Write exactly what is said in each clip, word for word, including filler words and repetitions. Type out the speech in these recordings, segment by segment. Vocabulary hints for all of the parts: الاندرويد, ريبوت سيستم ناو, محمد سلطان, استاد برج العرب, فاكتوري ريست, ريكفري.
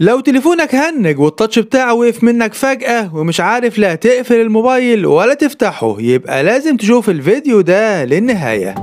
لو تليفونك هنج والتاتش بتاعه وقف منك فجأة ومش عارف لا تقفل الموبايل ولا تفتحه، يبقى لازم تشوف الفيديو ده للنهاية.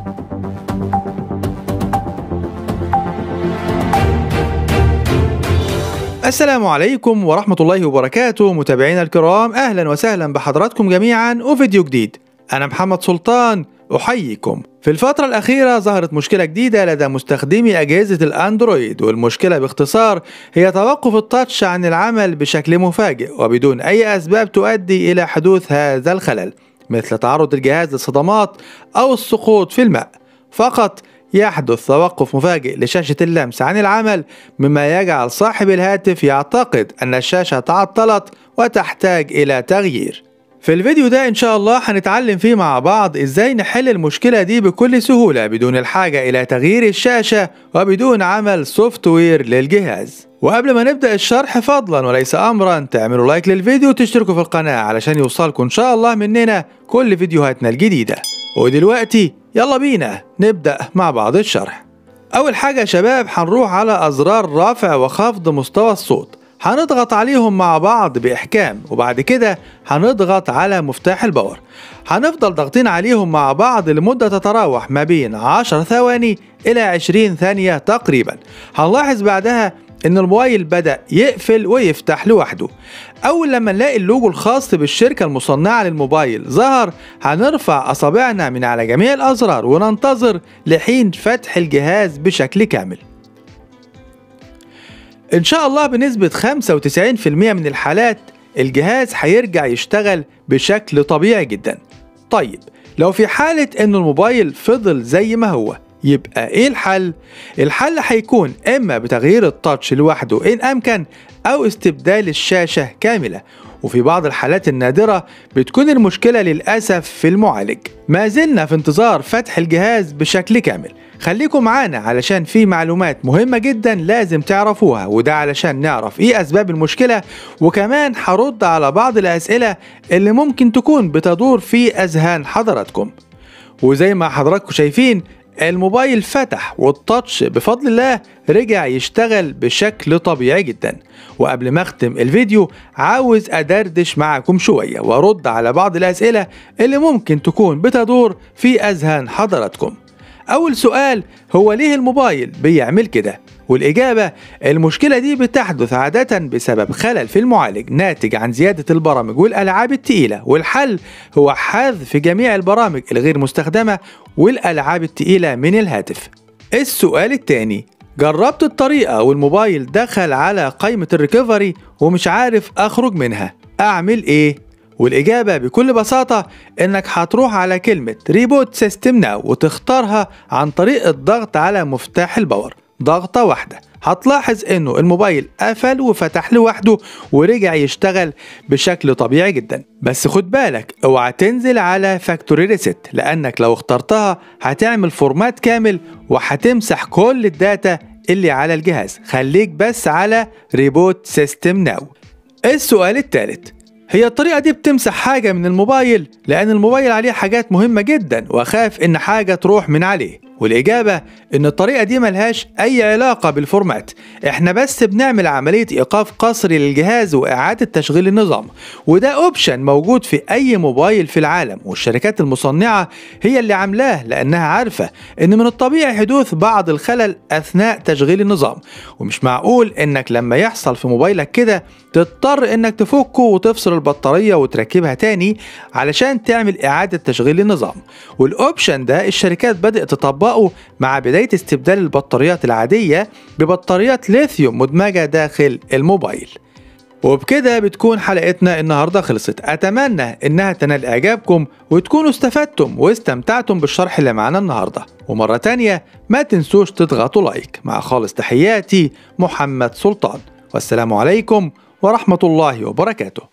السلام عليكم ورحمة الله وبركاته متابعينا الكرام، أهلا وسهلا بحضراتكم جميعا وفيديو جديد. أنا محمد سلطان أحييكم. في الفترة الأخيرة ظهرت مشكلة جديدة لدى مستخدمي أجهزة الأندرويد، والمشكلة باختصار هي توقف التاتش عن العمل بشكل مفاجئ وبدون أي أسباب تؤدي إلى حدوث هذا الخلل، مثل تعرض الجهاز للصدمات أو السقوط في الماء. فقط يحدث توقف مفاجئ لشاشة اللمس عن العمل، مما يجعل صاحب الهاتف يعتقد أن الشاشة تعطلت وتحتاج إلى تغيير. في الفيديو ده ان شاء الله هنتعلم فيه مع بعض ازاي نحل المشكلة دي بكل سهولة بدون الحاجة الى تغيير الشاشة وبدون عمل سوفت وير للجهاز. وقبل ما نبدأ الشرح، فضلا وليس امرا تعملوا لايك للفيديو وتشتركوا في القناة علشان يوصلكم ان شاء الله مننا كل فيديوهاتنا الجديدة. ودلوقتي يلا بينا نبدأ مع بعض الشرح. اول حاجة يا شباب هنروح على ازرار رفع وخفض مستوى الصوت، هنضغط عليهم مع بعض بإحكام، وبعد كده هنضغط على مفتاح الباور. هنفضل ضاغطين عليهم مع بعض لمدة تتراوح ما بين عشر ثواني إلى عشرين ثانية تقريبا. هنلاحظ بعدها إن الموبايل بدأ يقفل ويفتح لوحده. أول لما نلاقي اللوجو الخاص بالشركة المصنعة للموبايل ظهر، هنرفع أصابعنا من على جميع الأزرار وننتظر لحين فتح الجهاز بشكل كامل. ان شاء الله بنسبة خمسة وتسعين بالمئة من الحالات الجهاز هيرجع يشتغل بشكل طبيعي جدا. طيب لو في حالة ان الموبايل فضل زي ما هو، يبقى ايه الحل؟ الحل هيكون اما بتغيير التاتش لوحده ان امكن، او استبدال الشاشة كاملة. وفي بعض الحالات النادرة بتكون المشكلة للأسف في المعالج. ما زلنا في انتظار فتح الجهاز بشكل كامل، خليكم معانا علشان في معلومات مهمة جدا لازم تعرفوها، وده علشان نعرف ايه اسباب المشكلة، وكمان هرد على بعض الاسئلة اللي ممكن تكون بتدور في اذهان حضراتكم. وزي ما حضراتكم شايفين الموبايل فتح والتاتش بفضل الله رجع يشتغل بشكل طبيعي جدا. وقبل ما اختم الفيديو عاوز ادردش معاكم شوية وارد على بعض الاسئلة اللي ممكن تكون بتدور في اذهان حضراتكم. أول سؤال هو ليه الموبايل بيعمل كده؟ والإجابة المشكلة دي بتحدث عادة بسبب خلل في المعالج ناتج عن زيادة البرامج والألعاب التقيلة، والحل هو حذف جميع البرامج الغير مستخدمة والألعاب التقيلة من الهاتف. السؤال التاني، جربت الطريقة والموبايل دخل على قائمة الريكفري ومش عارف أخرج منها، أعمل إيه؟ والإجابة بكل بساطة إنك هتروح على كلمة ريبوت سيستم ناو وتختارها عن طريق الضغط على مفتاح الباور ضغطة واحدة. هتلاحظ إنه الموبايل قفل وفتح لوحده ورجع يشتغل بشكل طبيعي جدا. بس خد بالك اوعى تنزل على فاكتوري ريست، لأنك لو اخترتها هتعمل فورمات كامل وهتمسح كل الداتا اللي على الجهاز. خليك بس على ريبوت سيستم ناو. السؤال الثالث، هي الطريقة دي بتمسح حاجة من الموبايل لأن الموبايل عليه حاجات مهمة جدا وأخاف إن حاجة تروح من عليه. والإجابة إن الطريقة دي ملهاش أي علاقة بالفورمات، إحنا بس بنعمل عملية إيقاف قسري للجهاز وإعادة تشغيل النظام، وده أوبشن موجود في أي موبايل في العالم، والشركات المصنعة هي اللي عاملاه لأنها عارفة إن من الطبيعي حدوث بعض الخلل أثناء تشغيل النظام، ومش معقول إنك لما يحصل في موبايلك كده تضطر إنك تفكه وتفصل البطارية وتركبها تاني علشان تعمل إعادة تشغيل النظام. والأوبشن ده الشركات بدأت تطبقه مع بداية استبدال البطاريات العادية ببطاريات ليثيوم مدمجة داخل الموبايل. وبكده بتكون حلقتنا النهاردة خلصت، أتمنى إنها تنال إعجابكم وتكونوا استفدتم واستمتعتم بالشرح اللي معنا النهاردة. ومرة تانية ما تنسوش تضغطوا لايك. مع خالص تحياتي محمد سلطان، والسلام عليكم ورحمة الله وبركاته.